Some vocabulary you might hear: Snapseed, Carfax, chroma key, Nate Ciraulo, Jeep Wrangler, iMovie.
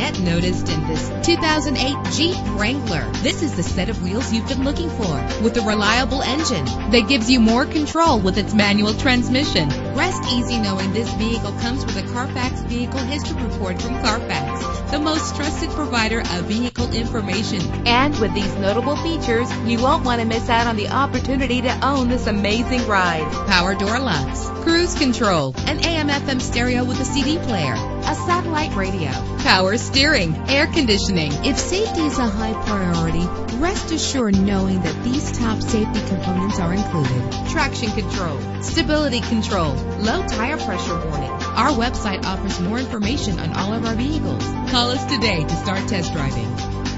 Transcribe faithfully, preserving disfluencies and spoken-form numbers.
Get noticed in this two thousand eight Jeep Wrangler. This is the set of wheels you've been looking for, with a reliable engine that gives you more control with its manual transmission. Rest easy knowing this vehicle comes with a Carfax Vehicle History Report from Carfax, the most trusted provider of vehicle information. And with these notable features, you won't want to miss out on the opportunity to own this amazing ride. Power door locks, cruise control, an A M F M stereo with a C D player, a satellite radio, power steering, air conditioning. If safety is a high priority, rest assured knowing that these top safety components are included: traction control, stability control, low tire pressure warning. Our website offers more information on all of our vehicles. Call us today to start test driving.